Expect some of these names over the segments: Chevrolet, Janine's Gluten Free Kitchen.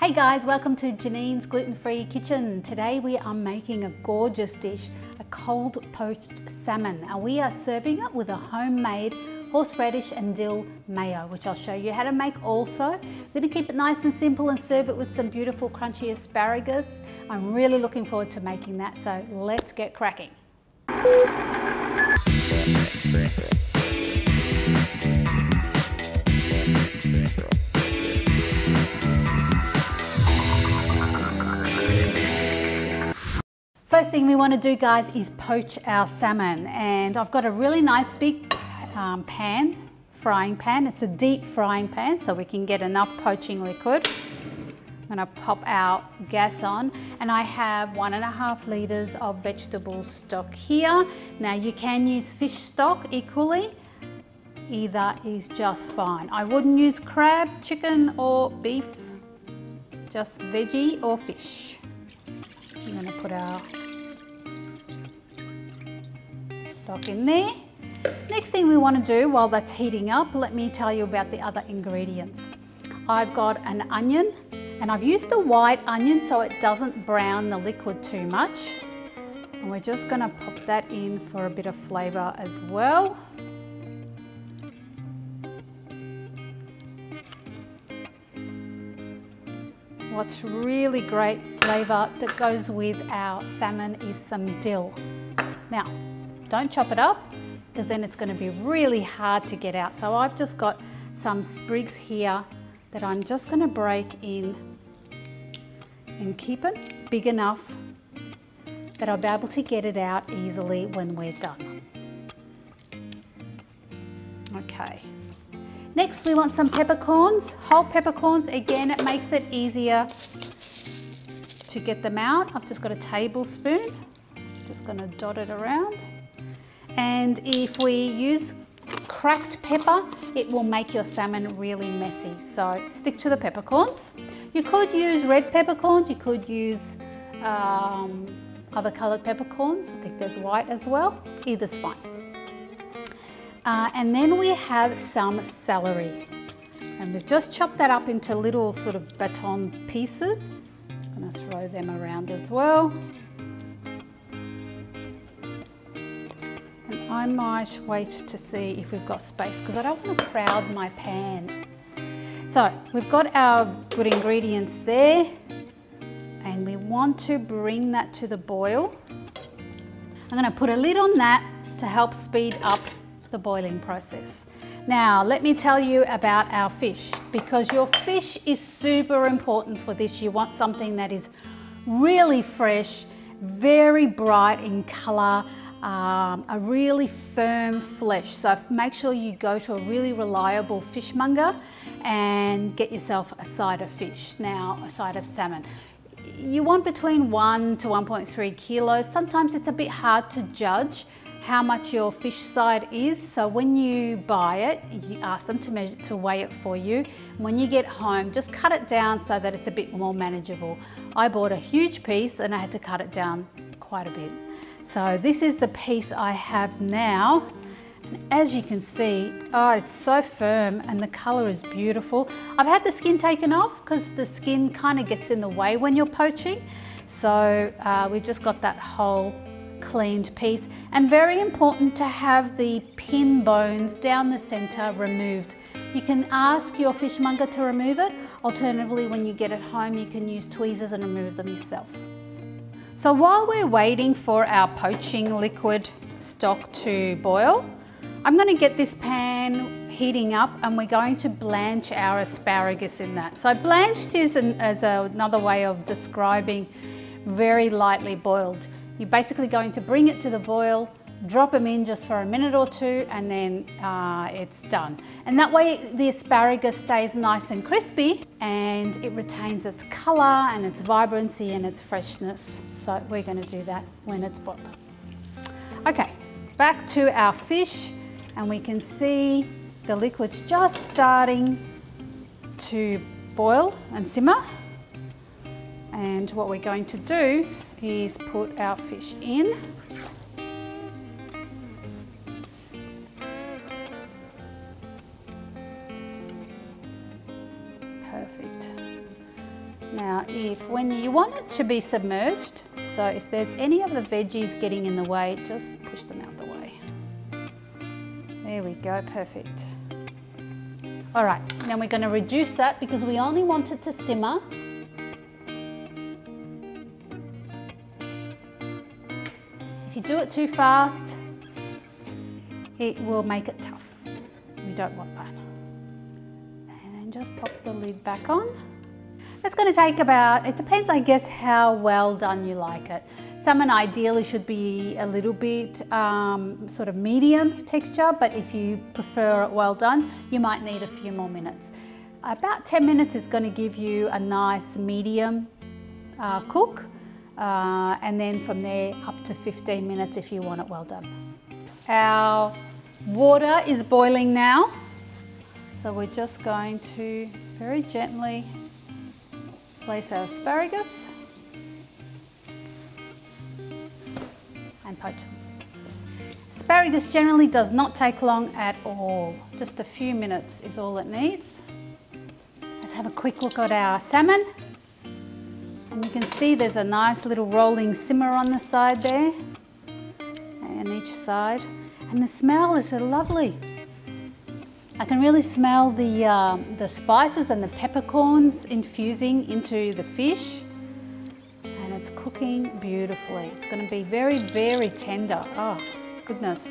Hey guys, welcome to Janine's Gluten Free Kitchen. Today we are making a gorgeous dish, a cold poached salmon. And we are serving it with a homemade horseradish and dill mayo, which I'll show you how to make also. We're gonna keep it nice and simple and serve it with some beautiful crunchy asparagus. I'm really looking forward to making that, so let's get cracking. First thing we want to do, guys, is poach our salmon, and I've got a really nice big frying pan. It's a deep frying pan so we can get enough poaching liquid. I'm going to pop our gas on, and I have 1.5 litres of vegetable stock here. Now you can use fish stock equally, either is just fine. I wouldn't use crab, chicken or beef, just veggie or fish. I'm going to put our stock in there. Next thing we want to do while that's heating up, let me tell you about the other ingredients. I've got an onion, and I've used a white onion so it doesn't brown the liquid too much. And we're just going to pop that in for a bit of flavour as well. What's really great flavour that goes with our salmon is some dill. Now, don't chop it up because then it's going to be really hard to get out. So I've just got some sprigs here that I'm just going to break in and keep it big enough that I'll be able to get it out easily when we're done. Okay. Next, we want some peppercorns, whole peppercorns. Again, it makes it easier to get them out. I've just got a tablespoon, just going to dot it around. And if we use cracked pepper, it will make your salmon really messy. So stick to the peppercorns. You could use red peppercorns, you could use other coloured peppercorns. I think there's white as well. Either's fine. And then we have some celery, and we've just chopped that up into little sort of baton pieces. I'm going to throw them around as well. And I might wait to see if we've got space because I don't want to crowd my pan. So we've got our good ingredients there, and we want to bring that to the boil. I'm going to put a lid on that to help speed up the boiling process. Now let me tell you about our fish, because your fish is super important for this. You want something that is really fresh, very bright in colour, a really firm flesh. So make sure you go to a really reliable fishmonger and get yourself a side of fish. Now, a side of salmon. You want between 1 to 1.3 kilos. Sometimes it's a bit hard to judge how much your fish side is, so when you buy it, you ask them to measure, to weigh it for you. When you get home, just cut it down so that it's a bit more manageable. I bought a huge piece and I had to cut it down quite a bit. So this is the piece I have now. And as you can see, oh, it's so firm and the colour is beautiful. I've had the skin taken off because the skin kind of gets in the way when you're poaching. So we've just got that whole cleaned piece, and very important to have the pin bones down the center removed. You can ask your fishmonger to remove it. Alternatively, when you get it home, you can use tweezers and remove them yourself. So while we're waiting for our poaching liquid stock to boil, I'm going to get this pan heating up, and we're going to blanch our asparagus in that. So blanched is another way of describing very lightly boiled. You're basically going to bring it to the boil, drop them in just for a minute or two, and then it's done. And that way the asparagus stays nice and crispy, and it retains its colour and its vibrancy and its freshness. So we're going to do that when it's boiled. Okay, back to our fish, and we can see the liquid's just starting to boil and simmer. And what we're going to do is put our fish in. Perfect. Now, when you want it to be submerged, so if there's any of the veggies getting in the way, just push them out the way. There we go, perfect. All right, now we're going to reduce that because we only want it to simmer. If you do it too fast, it will make it tough. We don't want that. And then just pop the lid back on. That's going to take about, it depends I guess how well done you like it. Salmon ideally should be a little bit sort of medium texture, but if you prefer it well done, you might need a few more minutes. About 10 minutes is going to give you a nice medium cook, and then from there up to 15 minutes if you want it well done. Our water is boiling now, so we're just going to very gently place our asparagus and poach them. Asparagus generally does not take long at all. Just a few minutes is all it needs. Let's have a quick look at our salmon. And you can see there's a nice little rolling simmer on the side there and each side. And the smell is lovely. I can really smell the spices and the peppercorns infusing into the fish, and it's cooking beautifully. It's going to be very, very tender. Oh, goodness.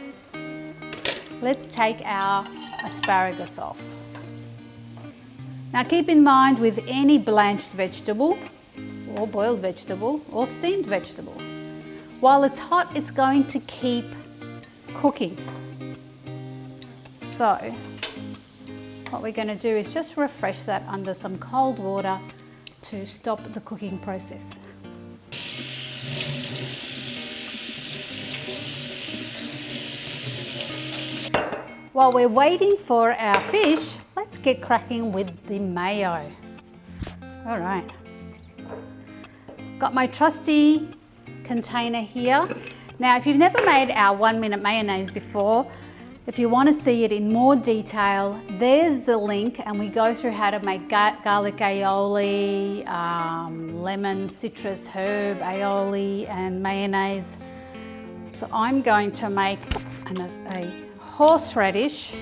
Let's take our asparagus off. Now keep in mind with any blanched vegetable or boiled vegetable or steamed vegetable, while it's hot, it's going to keep cooking. So, what we're going to do is just refresh that under some cold water to stop the cooking process. While we're waiting for our fish, let's get cracking with the mayo. All right. Got my trusty container here. Now, if you've never made our 1-minute mayonnaise before, if you want to see it in more detail, there's the link, and we go through how to make garlic aioli, lemon, citrus, herb aioli and mayonnaise. So I'm going to make a horseradish.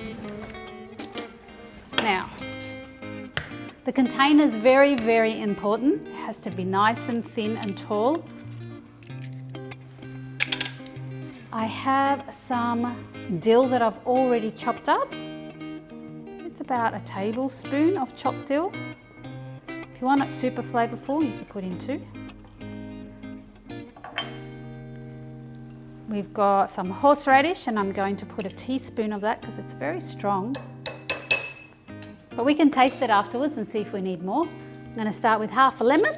Now, the container is very, very important. It has to be nice and thin and tall. I have some dill that I've already chopped up. It's about a tablespoon of chopped dill. If you want it super flavourful, you can put in 2. We've got some horseradish, and I'm going to put a teaspoon of that because it's very strong. But we can taste it afterwards and see if we need more. I'm going to start with half a lemon.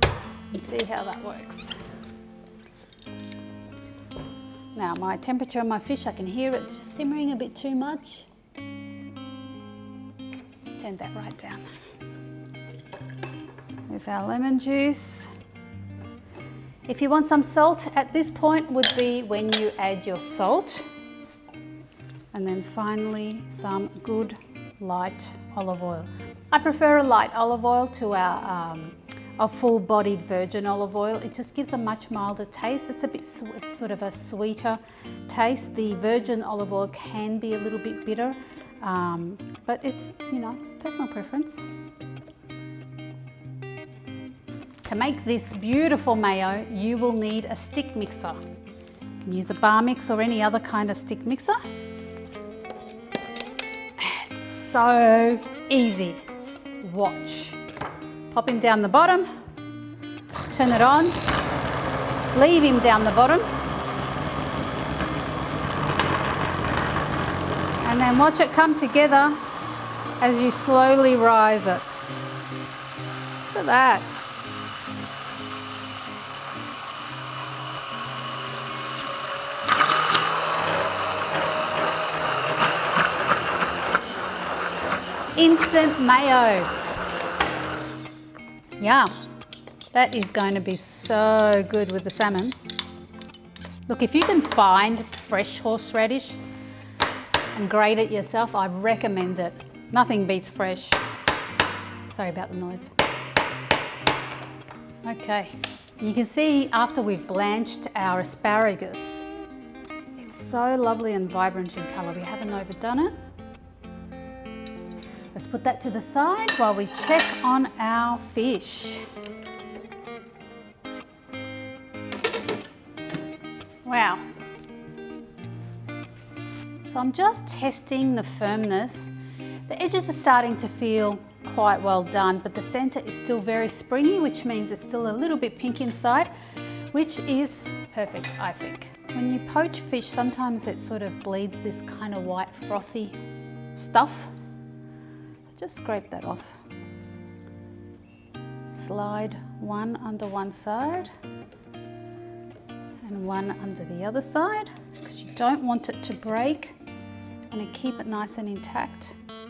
And see how that works. Now my temperature on my fish, I can hear it simmering a bit too much. Turn that right down. There's our lemon juice. If you want some salt, at this point would be when you add your salt. And then finally some good light olive oil. I prefer a light olive oil to a full-bodied virgin olive oil. It just gives a much milder taste. It's a bit, it's sort of a sweeter taste. The virgin olive oil can be a little bit bitter, but it's, you know, personal preference. To make this beautiful mayo, you will need a stick mixer. You can use a bar mix or any other kind of stick mixer. It's so easy. Watch. Pop him down the bottom, turn it on, leave him down the bottom, and then watch it come together as you slowly rise it. Look at that. Instant mayo. Yum. That is going to be so good with the salmon. Look, if you can find fresh horseradish and grate it yourself, I recommend it. Nothing beats fresh. Sorry about the noise. Okay, you can see after we've blanched our asparagus, it's so lovely and vibrant in colour. We haven't overdone it. Let's put that to the side while we check on our fish. Wow. So I'm just testing the firmness. The edges are starting to feel quite well done, but the center is still very springy, which means it's still a little bit pink inside, which is perfect, I think. When you poach fish, sometimes it sort of bleeds this kind of white frothy stuff. Just scrape that off. Slide one under one side and one under the other side, because you don't want it to break. You want to keep it nice and intact. And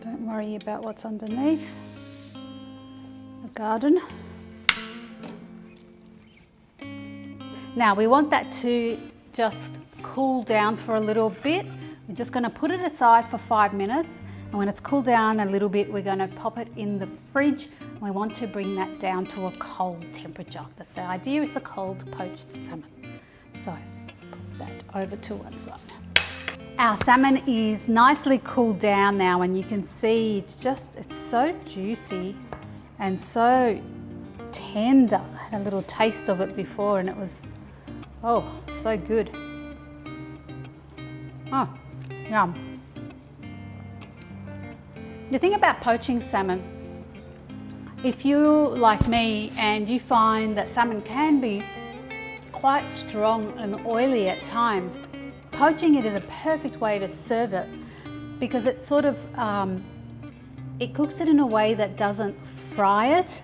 don't worry about what's underneath the garden. Now we want that to just cool down for a little bit. We're just going to put it aside for 5 minutes. And when it's cooled down a little bit, we're going to pop it in the fridge. We want to bring that down to a cold temperature. That's the idea, it's a cold poached salmon. So, put that over to one side. Our salmon is nicely cooled down now, and you can see it's so juicy and so tender. I had a little taste of it before and it was, oh, so good. Oh, yum. The thing about poaching salmon, if you're like me and you find that salmon can be quite strong and oily at times, poaching it is a perfect way to serve it, because it sort of, it cooks it in a way that doesn't fry it.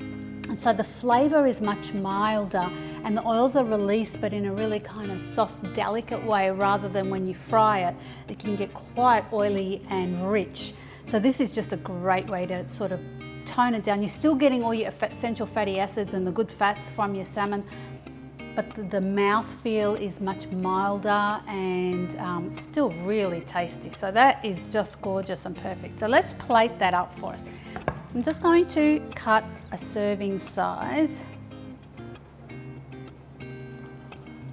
And so the flavour is much milder and the oils are released, but in a really kind of soft, delicate way, rather than when you fry it. It can get quite oily and rich. So this is just a great way to sort of tone it down. You're still getting all your essential fatty acids and the good fats from your salmon, but the mouthfeel is much milder and still really tasty. So that is just gorgeous and perfect. So let's plate that up for us. I'm just going to cut a serving size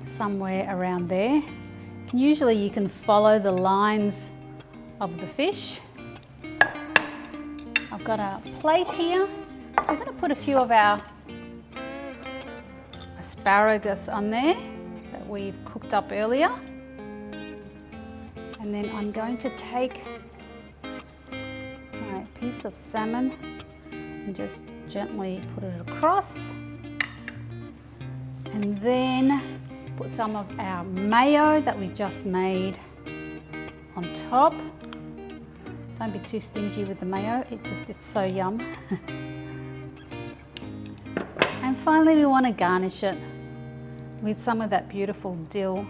somewhere around there. Usually you can follow the lines of the fish. I've got a plate here. We're going to put a few of our asparagus on there that we've cooked up earlier. And then I'm going to take my piece of salmon and just gently put it across. And then put some of our mayo that we just made on top. Don't be too stingy with the mayo, it's so yum. And finally we want to garnish it with some of that beautiful dill.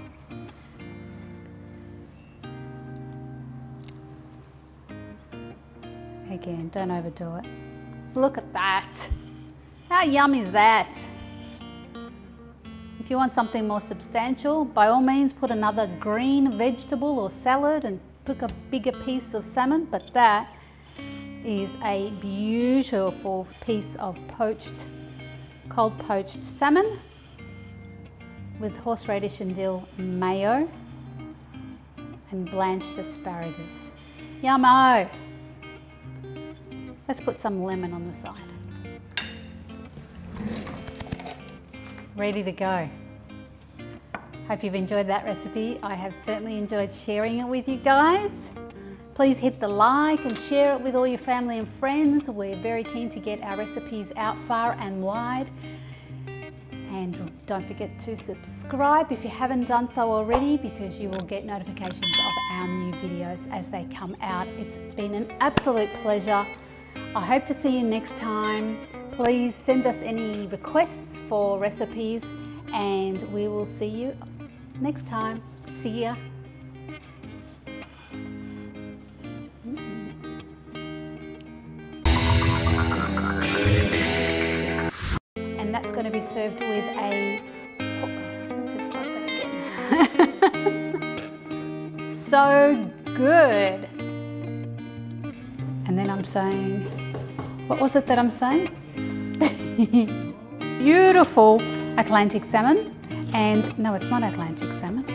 Again, don't overdo it. Look at that! How yum is that? If you want something more substantial, by all means put another green vegetable or salad and cook a bigger piece of salmon, but that is a beautiful piece of cold poached salmon with horseradish and dill mayo and blanched asparagus. Yummo! Let's put some lemon on the side. Ready to go. Hope you've enjoyed that recipe. I have certainly enjoyed sharing it with you guys. Please hit the like and share it with all your family and friends. We're very keen to get our recipes out far and wide. And don't forget to subscribe if you haven't done so already, because you will get notifications of our new videos as they come out. It's been an absolute pleasure. I hope to see you next time. Please send us any requests for recipes and we will see you next time. See ya. And that's going to be served with a... Oh, let's just start that again. So good. And then I'm saying What was it that I'm saying? Beautiful Atlantic salmon. And no, it's not Atlantic salmon.